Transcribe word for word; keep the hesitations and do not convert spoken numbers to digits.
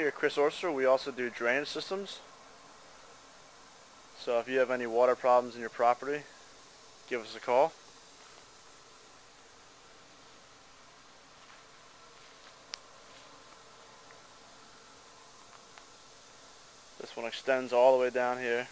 Here at Chris Orser, we also do drainage systems. So if you have any water problems in your property, give us a call. This one extends all the way down here.